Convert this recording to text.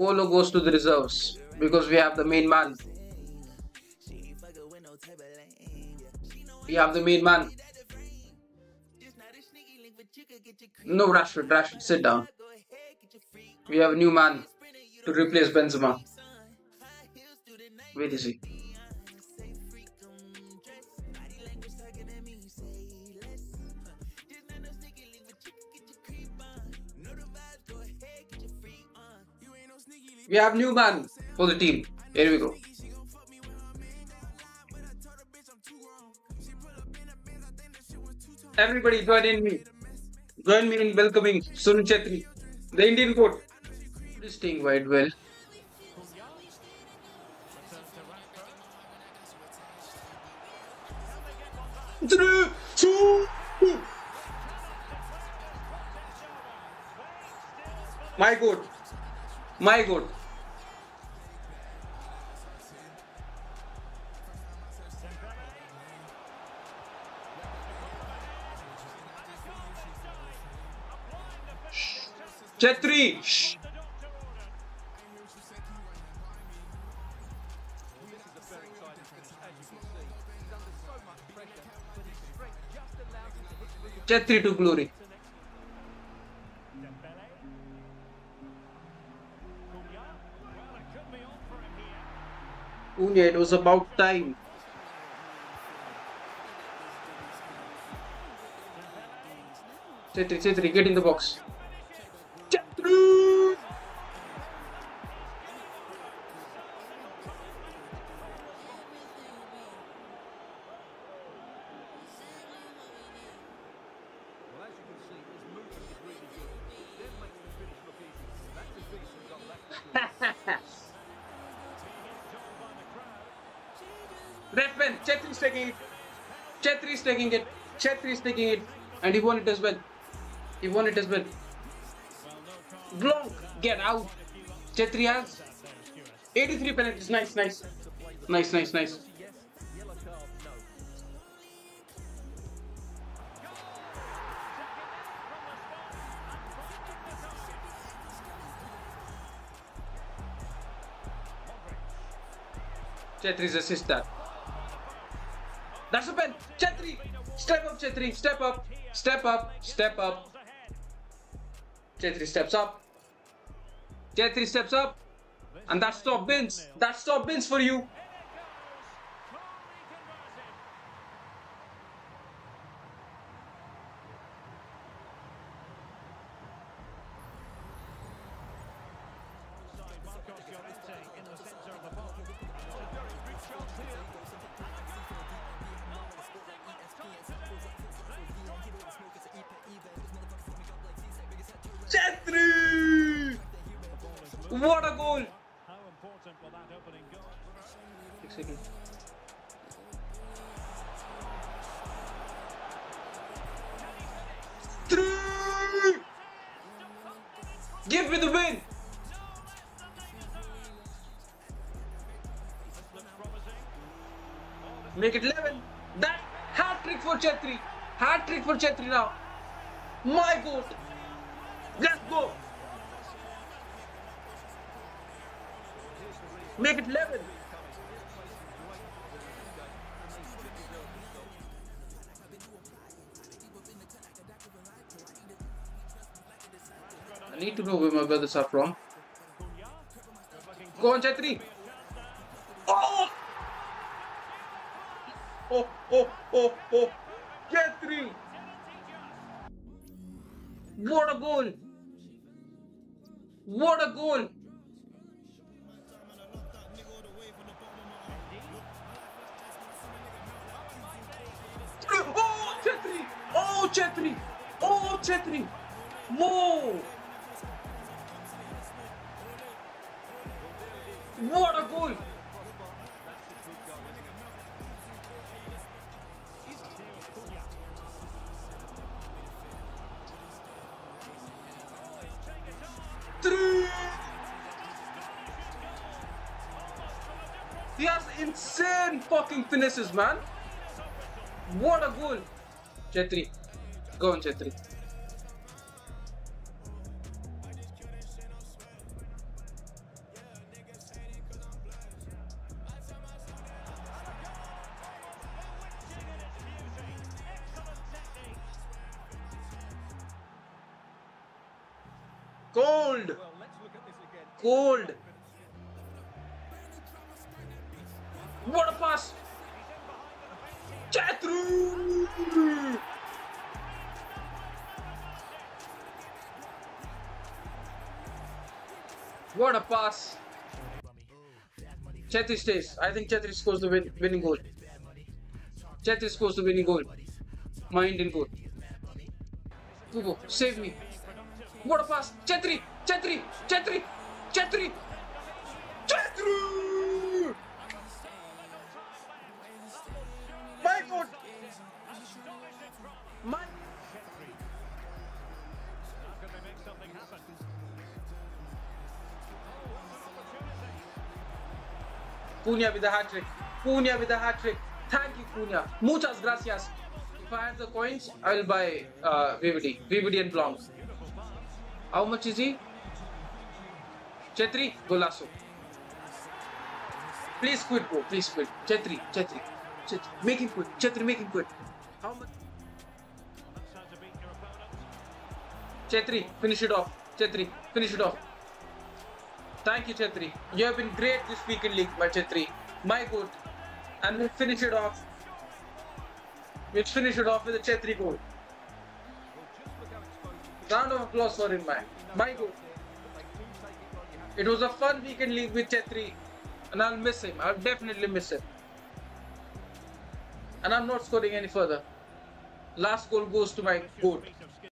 Polo goes to the reserves because we have the main man. We have the main man. No, Rashford, sit down. We have a new man to replace Benzema. Where is he? We have new man for the team. Here we go. Everybody join me in welcoming Sunil Chhetri, the Indian coach. He's staying quite well. My god. Chhetri! Shh. Chhetri to glory. It was about time. Chhetri, get in the box. Chhetri! Redman, Chhetri's taking it, and he won it as well. Blanc, get out. Chhetri has 83 penalties. Nice. Chhetri's assist that. That's a pen. Chhetri! Chhetri! Step up! Chhetri steps up! And that's top bins! For you! Chhetri! What a goal! How important for that opening goal? 6 seconds. Three! Give me the win! Make it 11. That hat-trick for Chhetri. Now. My God. Let's go! Make it 11! I need to know where my brothers are from. Go on, Chhetri! Oh! Oh! Chhetri! What a goal! Oh, Chhetri! Whoa! What a goal! He has insane fucking finishes, man. What a goal. Chhetri. Go on, Chhetri. Cold. Cold. What a pass. Chhetri. What a pass. Chhetri stays. I think Chhetri scores the winning goal. Chhetri scores the winning goal. My Indian goal. Kubo, save me. What a pass. Chhetri. Chhetri. Chhetri. Chhetri. Chhetri. My God. My. Cunha with the hat-trick. Cunha with the hat-trick. Thank you, Cunha. Muchas gracias. If I had the coins, I will buy VVD. VVD and Blanc. How much is he? Chhetri, golazo. Please quit, bro. Please quit. Chhetri, Chhetri. Chhetri. Make him quit. Chhetri, make him quit. How much? Chhetri, finish it off. Chhetri, finish it off. Thank you, Chhetri. You have been great this weekend league by Chhetri. My good. And we'll finish it off. We'll finish it off with a Chhetri goal. Round of applause for him, man. My good. It was a fun weekend league with Chhetri. And I'll miss him. I'll definitely miss him. And I'm not scoring any further. Last goal goes to my goat.